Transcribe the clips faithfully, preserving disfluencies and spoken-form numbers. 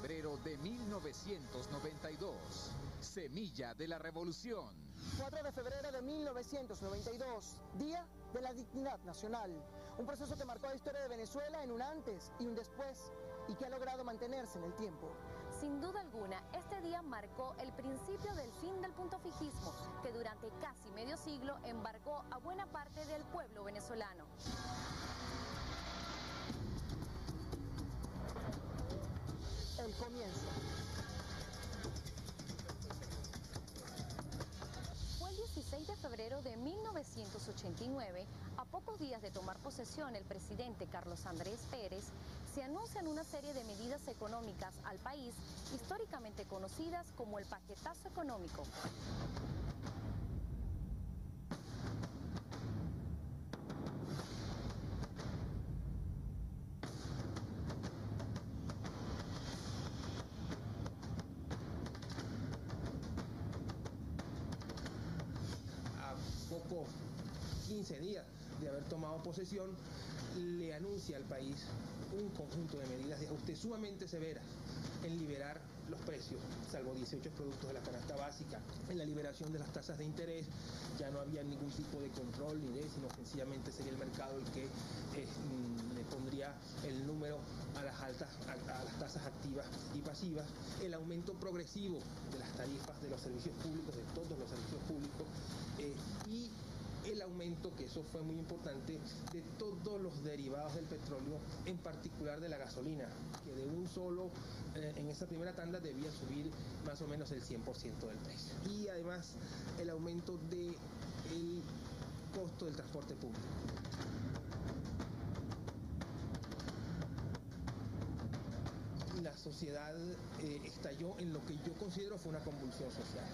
febrero de mil novecientos noventa y dos, semilla de la revolución. cuatro de febrero de mil novecientos noventa y dos, Día de la Dignidad Nacional. Un proceso que marcó la historia de Venezuela en un antes y un después y que ha logrado mantenerse en el tiempo. Sin duda alguna, este día marcó el principio del fin del punto fijismo, que durante casi medio siglo embarcó a buena parte del pueblo venezolano. El comienzo. Fue el dieciséis de febrero de mil novecientos ochenta y nueve, a pocos días de tomar posesión el presidente Carlos Andrés Pérez, se anuncian una serie de medidas económicas al país, históricamente conocidas como el paquetazo económico. quince días de haber tomado posesión, le anuncia al país un conjunto de medidas de ajuste sumamente severas en liberar los precios, salvo dieciocho productos de la canasta básica, en la liberación de las tasas de interés. Ya no había ningún tipo de control ni de, sino sencillamente sería el mercado el que eh, le pondría el número a las altas, a, a las tasas activas y pasivas, el aumento progresivo de las tarifas de los servicios públicos, de todos los servicios públicos, eh, y el aumento, que eso fue muy importante, de todos los derivados del petróleo, en particular de la gasolina, que de un solo, eh, en esa primera tanda debía subir más o menos el cien por ciento del precio. Y además el aumento del costo del transporte público. La sociedad eh, estalló en lo que yo considero fue una convulsión social.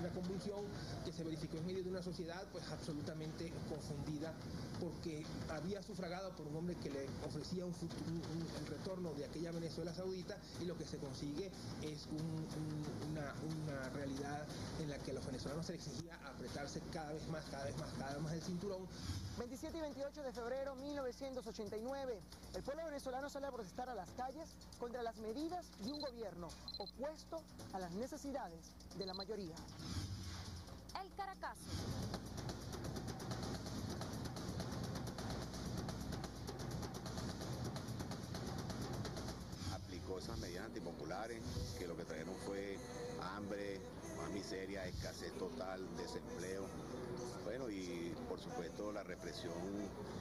Una convulsión que se verificó en medio de una sociedad pues absolutamente confundida, porque había sufragado por un hombre que le ofrecía un futuro, un, un, el retorno de aquella Venezuela saudita, y lo que se consigue es un, un, una, una realidad en la que a los venezolanos se les exigía apretarse cada vez más, cada vez más, cada vez más el cinturón. veintisiete y veintiocho de febrero de mil novecientos ochenta y nueve, el pueblo venezolano sale a protestar a las calles contra las medidas de un gobierno opuesto a las necesidades de la mayoría. El Caracazo. Aplicó esas medidas antipopulares que lo que trajeron fue hambre, más miseria, escasez total, desempleo. Bueno, y por supuesto la represión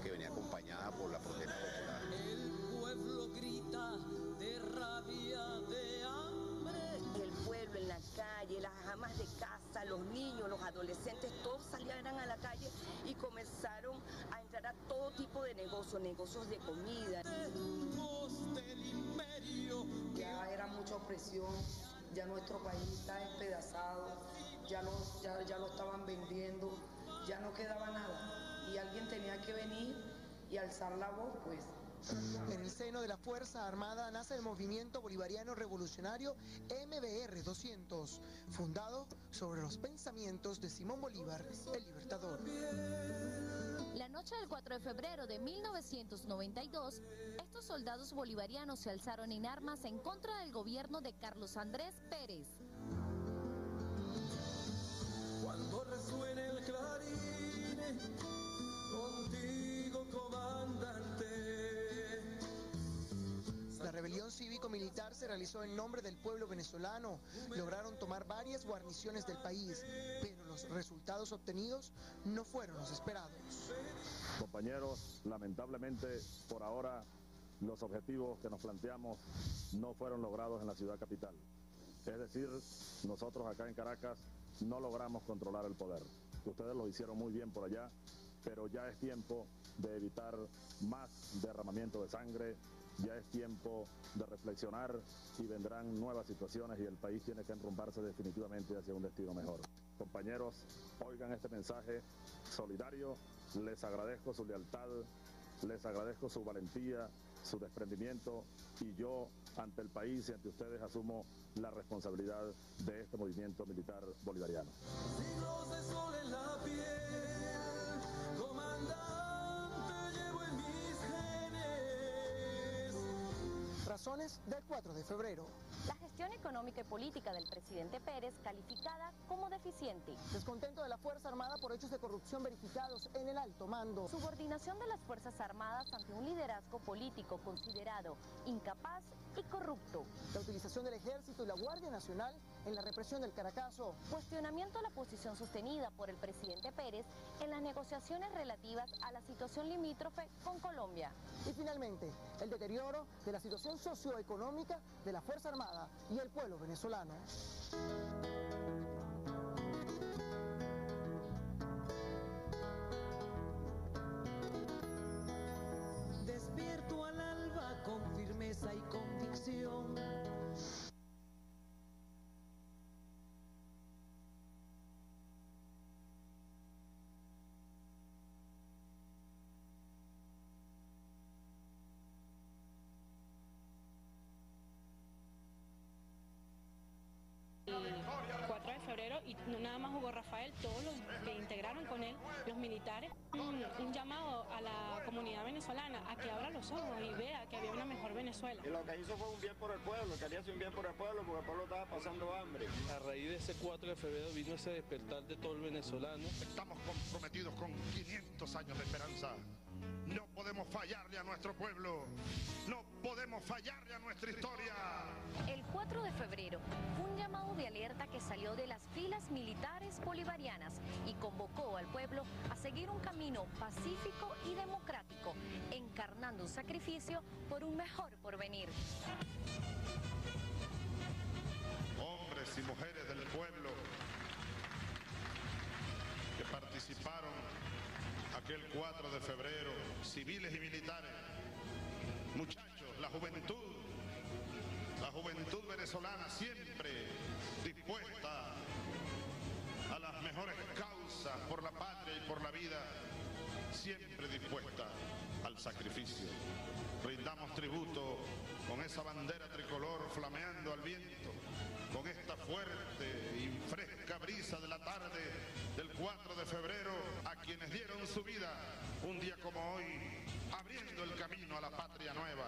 que venía acompañada por la protesta popular. El pueblo grita de rabia, de hambre. Y el pueblo en la calle, las amas de casa, los niños, los adolescentes, todos salían a la calle y comenzaron a entrar a todo tipo de negocios, negocios de comida. Ya era mucha opresión, ya nuestro país está despedazado, ya lo, ya, ya lo estaban vendiendo, ya no quedaba nada. Y alguien tenía que venir y alzar la voz, pues. En el seno de la Fuerza Armada nace el Movimiento Bolivariano Revolucionario M B R doscientos, fundado sobre los pensamientos de Simón Bolívar, el Libertador. La noche del cuatro de febrero de mil novecientos noventa y dos, estos soldados bolivarianos se alzaron en armas en contra del gobierno de Carlos Andrés Pérez. Cuando resuene el clarín, contigo comandante. La rebelión cívico-militar se realizó en nombre del pueblo venezolano. Lograron tomar varias guarniciones del país, pero los resultados obtenidos no fueron los esperados. Compañeros, lamentablemente por ahora los objetivos que nos planteamos no fueron logrados en la ciudad capital. Es decir, nosotros acá en Caracas no logramos controlar el poder. Ustedes lo hicieron muy bien por allá, pero ya es tiempo de evitar más derramamiento de sangre. Ya es tiempo de reflexionar y vendrán nuevas situaciones y el país tiene que enrumbarse definitivamente hacia un destino mejor. Compañeros, oigan este mensaje solidario. Les agradezco su lealtad, les agradezco su valentía, su desprendimiento, y yo ante el país y ante ustedes asumo la responsabilidad de este movimiento militar bolivariano. Siglos de sol en la piel, comandante. Tras razones del cuatro de febrero. La gestión económica y política del presidente Pérez calificada como deficiente. Descontento de la Fuerza Armada por hechos de corrupción verificados en el alto mando. Subordinación de las Fuerzas Armadas ante un liderazgo político considerado incapaz y corrupto. La utilización del Ejército y la Guardia Nacional en la represión del Caracazo. Cuestionamiento a la posición sostenida por el presidente Pérez en las negociaciones relativas a la situación limítrofe con Colombia. Y finalmente, el deterioro de la situación socioeconómica de la Fuerza Armada y el pueblo venezolano. Despierto al alba con firmeza y convicción. cuatro de febrero, y no nada más Hugo Rafael, todos los que integraron con él, los militares, un, un llamado a la comunidad venezolana a que abra los ojos y vea que había una mejor Venezuela. Y lo que hizo fue un bien por el pueblo, quería hacer un bien por el pueblo porque el pueblo estaba pasando hambre. A raíz de ese cuatro de febrero vino ese despertar de todo el venezolano. Estamos comprometidos con quinientos años de esperanza. No podemos fallarle a nuestro pueblo, no podemos fallarle a nuestra historia. El cuatro de febrero, un llamado de alerta que salió de las filas militares bolivarianas y convocó al pueblo a seguir un camino pacífico y democrático, encarnando un sacrificio por un mejor porvenir. Hombres y mujeres del pueblo que participaron aquel cuatro de febrero, civiles y militares, muchachos, la juventud, la juventud venezolana siempre dispuesta a las mejores causas por la patria y por la vida, siempre dispuesta al sacrificio. Rindamos tributo con esa bandera tricolor flameando al viento, con esta fuerte y fresca brisa de la tarde del cuatro de febrero, a quienes dieron su vida un día como hoy, abriendo el camino a la patria nueva.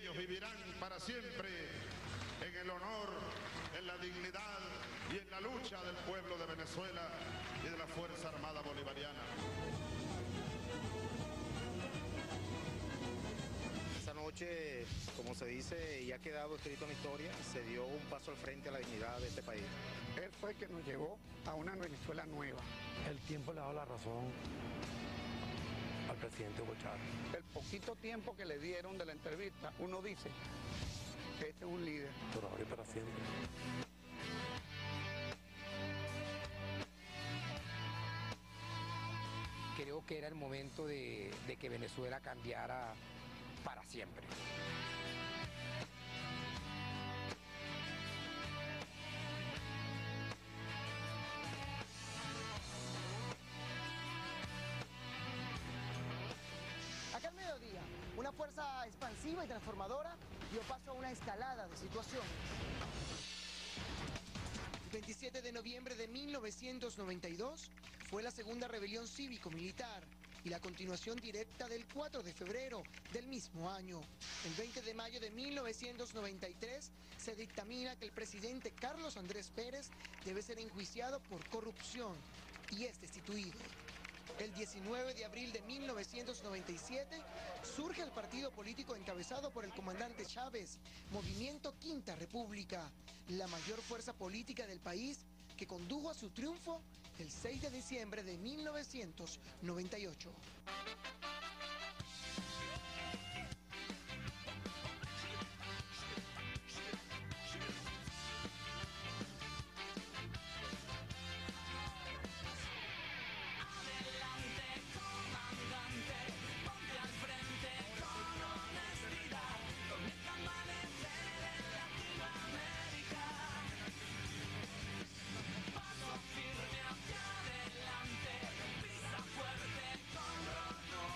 Ellos vivirán para siempre en el honor, en la dignidad y en la lucha del pueblo de Venezuela y de la Fuerza Armada Bolivariana. Esta noche, como se dice, y ha quedado escrito en la historia, se dio un paso al frente a la dignidad de este país. Él fue el que nos llevó a una Venezuela nueva. El tiempo le ha dado la razón al presidente Hugo Chávez. El poquito tiempo que le dieron de la entrevista, uno dice, este es un líder. Por ahora y para siempre. Creo que era el momento de, de que Venezuela cambiara para siempre. Acá al mediodía, una fuerza expansiva y transformadora dio paso a una escalada de situaciones. El veintisiete de noviembre de mil novecientos noventa y dos fue la segunda rebelión cívico-militar y la continuación directa del cuatro de febrero del mismo año. El veinte de mayo de mil novecientos noventa y tres se dictamina que el presidente Carlos Andrés Pérez debe ser enjuiciado por corrupción y es destituido. El diecinueve de abril de mil novecientos noventa y siete surge el partido político encabezado por el comandante Chávez, Movimiento Quinta República, la mayor fuerza política del país que condujo a su triunfo el seis de diciembre de mil novecientos noventa y ocho. Firme hacia adelante, pisa fuerte con rojo.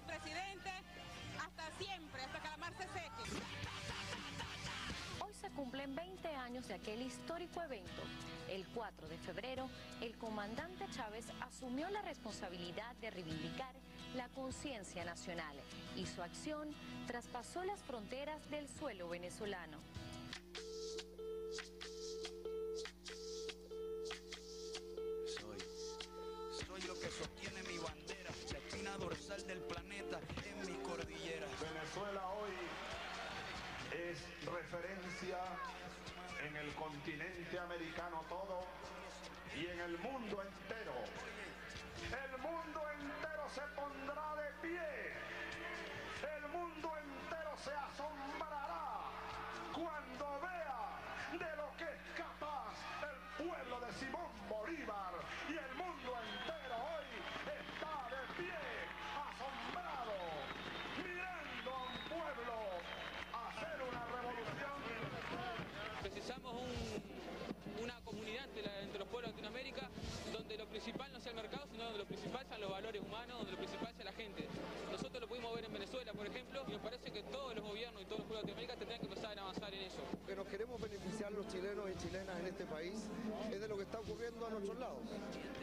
mi presidente hasta siempre, hasta que la mar se seque. Hoy se cumplen veinte años de aquel histórico evento. El cuatro de febrero, el comandante Chávez asumió la responsabilidad de reivindicar la conciencia nacional y su acción traspasó las fronteras del suelo venezolano. Soy, soy lo que sostiene mi bandera, la espina dorsal del planeta en mi cordillera. Venezuela hoy es referencia en el continente americano todo y en el mundo entero. El mundo entero se pondrá de pie. El mundo entero se asombrará cuando vea de lo que es capaz el pueblo de Simón Bolívar. Y el mundo entero hoy está de pie, asombrado, mirando a un pueblo hacer una revolución. Precisamos un, una comunidad entre, la, entre los pueblos de Latinoamérica, donde lo principal no sea el mercado, sino donde lo principal sean los valores humanos, donde lo principal sea la gente. Nosotros lo pudimos ver en Venezuela, por ejemplo, y nos parece que todos los gobiernos y todos los pueblos de América tendrían que empezar a avanzar en eso. Que nos queremos beneficiar los chilenos y chilenas en este país es de lo que está ocurriendo a nuestros lados.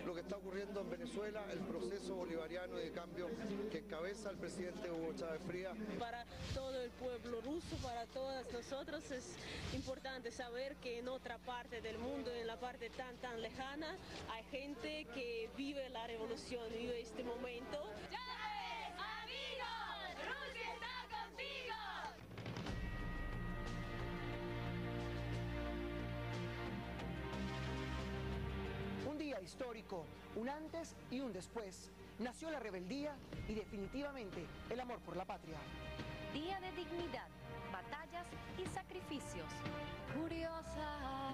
Lo que está ocurriendo en Venezuela, el proceso bolivariano de cambio que encabeza el presidente Hugo Chávez Frías. Para todo el pueblo ruso, para todas nosotros es importante saber que en otra parte del mundo, en la parte tan tan lejana, hay gente que vive la revolución, vive este momento. ¡Chávez, amigos! ¡Rusia está contigo! Un día histórico, un antes y un después. Nació la rebeldía y definitivamente el amor por la patria. Día de dignidad, batallas y sacrificios. Curiosa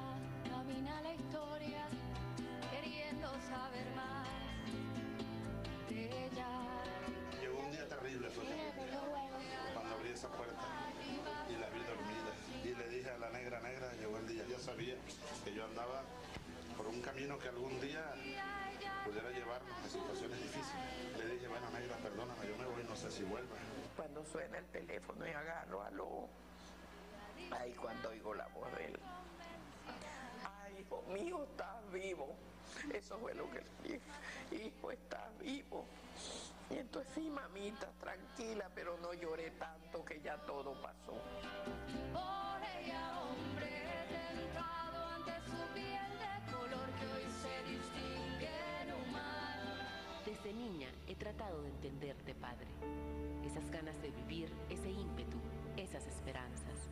camina la historia, queriendo saber más de ella. Llegó un día terrible, fue cuando abrí esa puerta y la vi dormida. Y le dije a la negra, negra, llegó el día. Ya sabía que yo andaba por un camino que algún día pudiera llevarnos a situaciones difíciles. Le dije, bueno, negra, perdóname, yo me voy, no sé si vuelva. Cuando suena el teléfono y agarro a lo... Ahí cuando oigo la voz de él. Ay, hijo mío, estás vivo. Eso fue lo que le dije. Hijo, estás vivo. Y entonces, sí, mamita, tranquila, pero no lloré tanto que ya todo pasó. Desde niña he tratado de entenderte, padre. Esas ganas de vivir, ese ímpetu, esas esperanzas.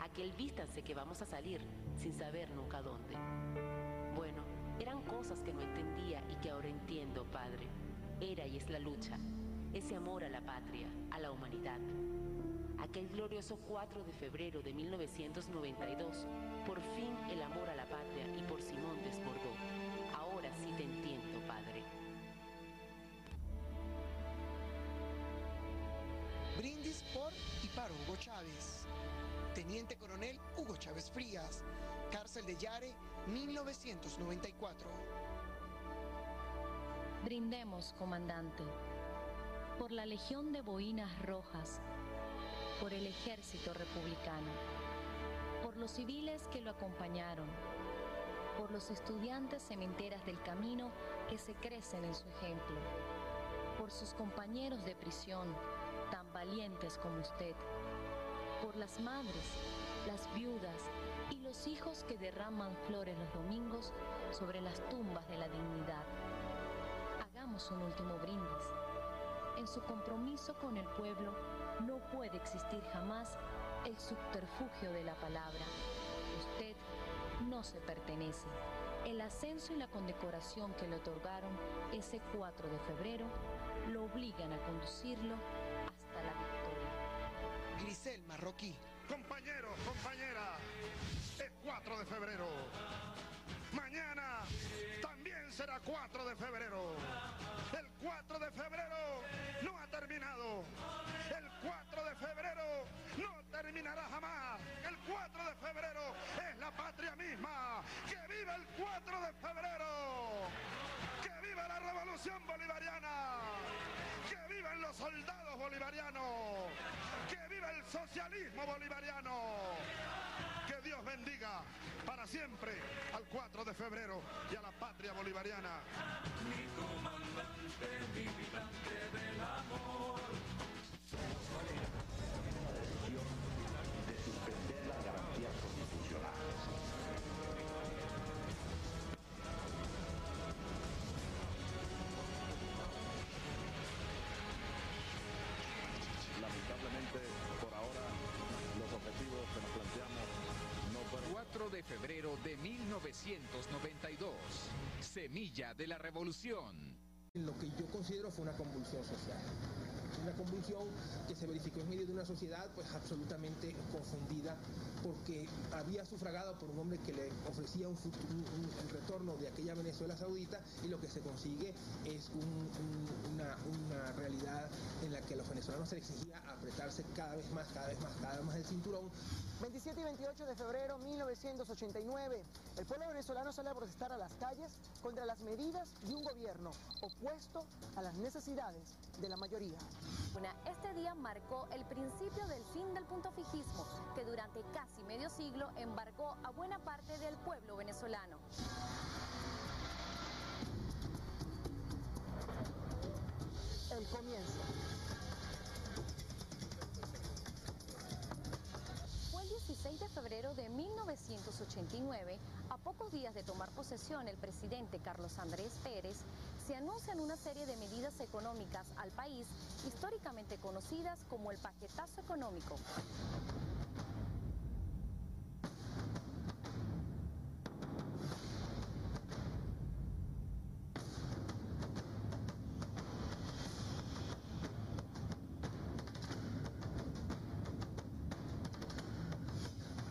Aquel vístanse que vamos a salir sin saber nunca dónde. Bueno, eran cosas que no entendía y que ahora entiendo, padre. Era y es la lucha, ese amor a la patria, a la humanidad. Aquel glorioso cuatro de febrero de mil novecientos noventa y dos, por fin el amor a la patria y por Simón desbordó. Ahora sí te entiendo, padre. Brindis por y para Hugo Chávez. Teniente Coronel Hugo Chávez Frías, Cárcel de Yare, mil novecientos noventa y cuatro. Brindemos, comandante, por la Legión de Boinas Rojas, por el Ejército Republicano, por los civiles que lo acompañaron, por los estudiantes sementeras del camino que se crecen en su ejemplo, por sus compañeros de prisión, tan valientes como usted, por las madres, las viudas y los hijos que derraman flores los domingos sobre las tumbas de la dignidad. Hagamos un último brindis. En su compromiso con el pueblo no puede existir jamás el subterfugio de la palabra. Usted no se pertenece. El ascenso y la condecoración que le otorgaron ese cuatro de febrero lo obligan a conducirlo hasta la victoria. Grisel Marroquí. Compañeros, compañeras, es cuatro de febrero. Mañana también será cuatro de febrero. El cuatro de febrero no ha terminado. El cuatro de febrero no terminará jamás. El cuatro de febrero es la patria misma. ¡Que viva el cuatro de febrero! ¡Que viva la Revolución Bolivariana! ¡Que viva! vivan los soldados bolivarianos, que viva el socialismo bolivariano. Que Dios bendiga para siempre al cuatro de febrero y a la patria bolivariana. Mi comandante, militante del amor. De suspender las garantías constitucionales. Lamentablemente, por ahora, los objetivos que nos planteamos no fueron... cuatro de febrero de mil novecientos noventa y dos, semilla de la revolución. Lo que yo considero fue una convulsión social. Una convulsión que se verificó en medio de una sociedad pues absolutamente confundida, porque había sufragado por un hombre que le ofrecía un, futuro, un, un el retorno de aquella Venezuela saudita, y lo que se consigue es un, un, una, una realidad en la que a los venezolanos se les exigía apretarse cada vez más, cada vez más, cada vez más el cinturón. veintisiete y veintiocho de febrero de mil novecientos ochenta y nueve, el pueblo venezolano sale a protestar a las calles contra las medidas de un gobierno opuesto a las necesidades de la mayoría. Este día marcó el principio del fin del punto fijismo, que durante casi medio siglo embarcó a buena parte del pueblo venezolano. El comienzo. Fue el dieciséis de febrero de mil novecientos ochenta y nueve, a pocos días de tomar posesión el presidente Carlos Andrés Pérez, se anuncian una serie de medidas económicas al país, históricamente conocidas como el paquetazo económico.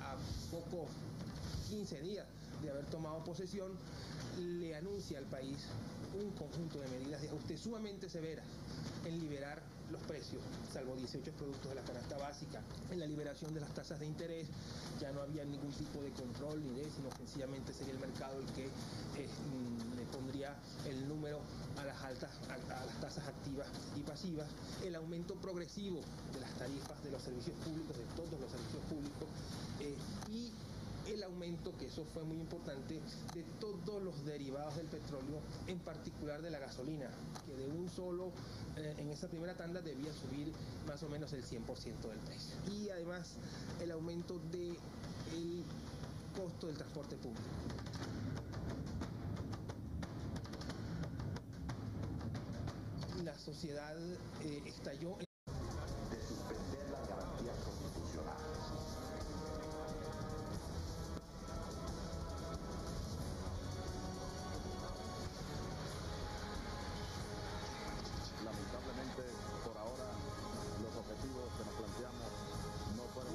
A poco quince días de haber tomado posesión, le anuncia al país un conjunto de medidas de ajuste sumamente severas en liberar los precios, salvo dieciocho productos de la canasta básica, en la liberación de las tasas de interés. Ya no había ningún tipo de control ni de, sino sencillamente sería el mercado el que eh, le pondría el número a las altas, a, a las tasas activas y pasivas, el aumento progresivo de las tarifas de los servicios públicos, de todos los servicios públicos, eh, y el aumento, que eso fue muy importante, de todos los derivados del petróleo, en particular de la gasolina, que de un solo, eh, en esa primera tanda debía subir más o menos el cien por ciento del precio. Y además el aumento del costo del transporte público. La sociedad eh, estalló en...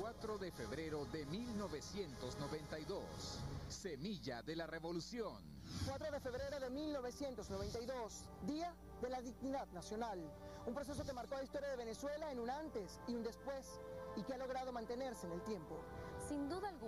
cuatro de febrero de mil novecientos noventa y dos, semilla de la revolución. cuatro de febrero de mil novecientos noventa y dos, Día de la Dignidad Nacional. Un proceso que marcó la historia de Venezuela en un antes y un después, y que ha logrado mantenerse en el tiempo. Sin duda alguna.